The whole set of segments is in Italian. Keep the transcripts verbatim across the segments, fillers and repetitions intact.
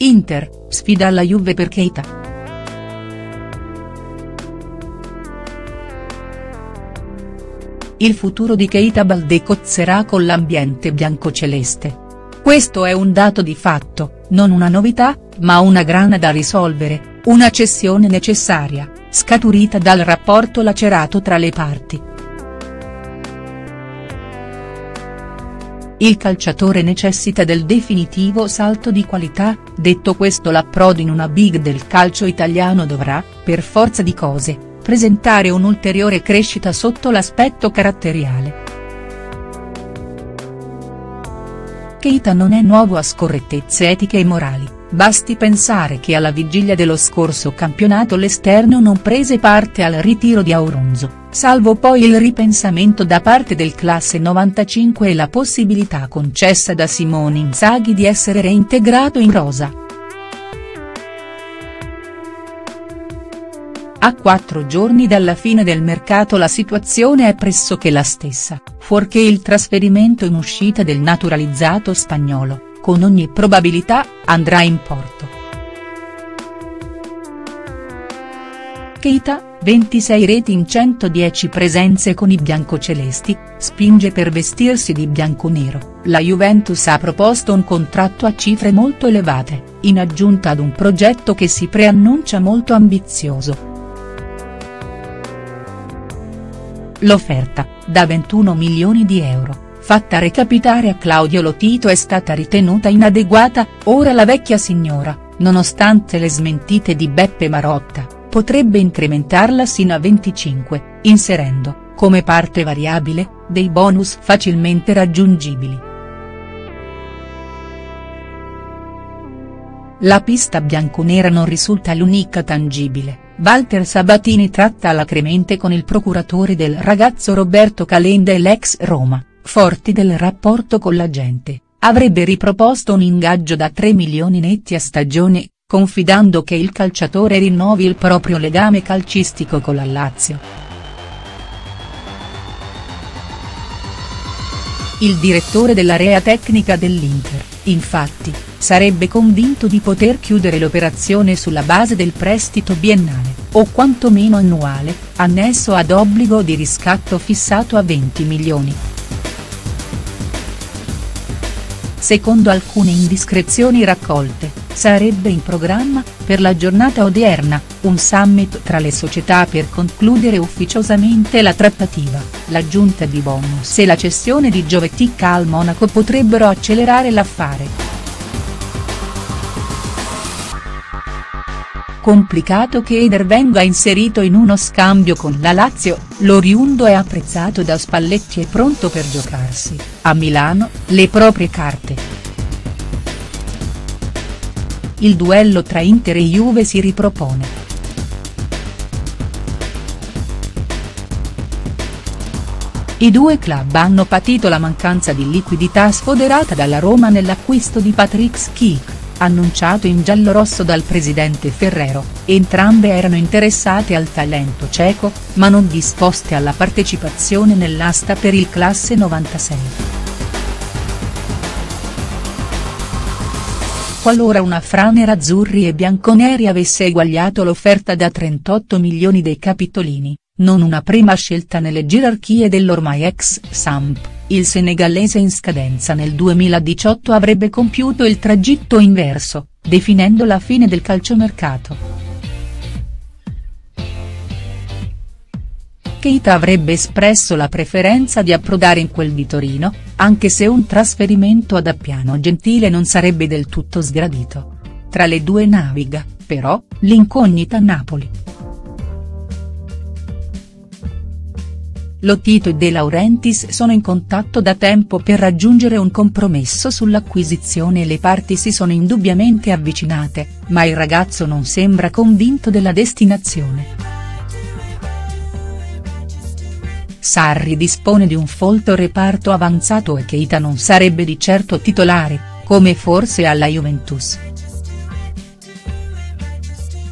Inter, sfida alla Juve per Keita. Il futuro di Keita Balde cozzerà con l'ambiente biancoceleste. Questo è un dato di fatto, non una novità, ma una grana da risolvere, una cessione necessaria, scaturita dal rapporto lacerato tra le parti. Il calciatore necessita del definitivo salto di qualità, detto questo l'approdo in una big del calcio italiano dovrà, per forza di cose, presentare un'ulteriore crescita sotto l'aspetto caratteriale. Keita non è nuovo a scorrettezze etiche e morali, basti pensare che alla vigilia dello scorso campionato l'esterno non prese parte al ritiro di Auronzo, salvo poi il ripensamento da parte del classe novantacinque e la possibilità concessa da Simone Inzaghi di essere reintegrato in rosa. A quattro giorni dalla fine del mercato la situazione è pressoché la stessa, fuorché il trasferimento in uscita del naturalizzato spagnolo, con ogni probabilità, andrà in porto. Keita, ventisei reti in centodieci presenze con i biancocelesti, spinge per vestirsi di bianconero. La Juventus ha proposto un contratto a cifre molto elevate, in aggiunta ad un progetto che si preannuncia molto ambizioso. L'offerta, da ventuno milioni di euro, fatta recapitare a Claudio Lotito è stata ritenuta inadeguata. Ora la vecchia signora, nonostante le smentite di Beppe Marotta, potrebbe incrementarla sino a venticinque, inserendo, come parte variabile, dei bonus facilmente raggiungibili. La pista bianconera non risulta l'unica tangibile. Walter Sabatini tratta alacremente con il procuratore del ragazzo Roberto Calenda e l'ex Roma, forti del rapporto con la gente, avrebbe riproposto un ingaggio da tre milioni netti a stagione, confidando che il calciatore rinnovi il proprio legame calcistico con la Lazio. Il direttore dell'area tecnica dell'Inter, infatti, sarebbe convinto di poter chiudere l'operazione sulla base del prestito biennale, o quantomeno annuale, annesso ad obbligo di riscatto fissato a venti milioni. Secondo alcune indiscrezioni raccolte, sarebbe in programma, per la giornata odierna, un summit tra le società per concludere ufficiosamente la trattativa. L'aggiunta di bonus e la cessione di Jovetic al Monaco potrebbero accelerare l'affare. Complicato che Eder venga inserito in uno scambio con la Lazio, l'oriundo è apprezzato da Spalletti e pronto per giocarsi, a Milano, le proprie carte. Il duello tra Inter e Juve si ripropone. I due club hanno patito la mancanza di liquidità sfoderata dalla Roma nell'acquisto di Patrick Schick, annunciato in giallorosso dal presidente Ferrero. Entrambe erano interessate al talento ceco, ma non disposte alla partecipazione nell'asta per il classe novantasei. Qualora una fra nerazzurri e bianconeri avesse eguagliato l'offerta da trentotto milioni dei capitolini, non una prima scelta nelle gerarchie dell'ormai ex Samp, il senegalese in scadenza nel duemiladiciotto avrebbe compiuto il tragitto inverso, definendo la fine del calciomercato. Keita avrebbe espresso la preferenza di approdare in quel di Torino, anche se un trasferimento ad Appiano Gentile non sarebbe del tutto sgradito. Tra le due naviga, però, l'incognita Napoli. Lotito e De Laurentiis sono in contatto da tempo per raggiungere un compromesso sull'acquisizione e le parti si sono indubbiamente avvicinate, ma il ragazzo non sembra convinto della destinazione. Sarri dispone di un folto reparto avanzato e Keita non sarebbe di certo titolare, come forse alla Juventus.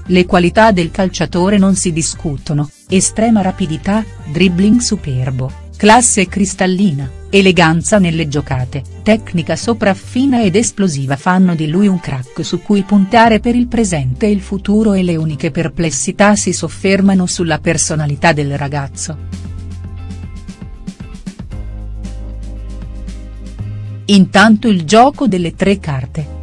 Le qualità del calciatore non si discutono, estrema rapidità, dribbling superbo, classe cristallina, eleganza nelle giocate, tecnica sopraffina ed esplosiva fanno di lui un crack su cui puntare per il presente e il futuro, e le uniche perplessità si soffermano sulla personalità del ragazzo. Intanto il gioco delle tre carte,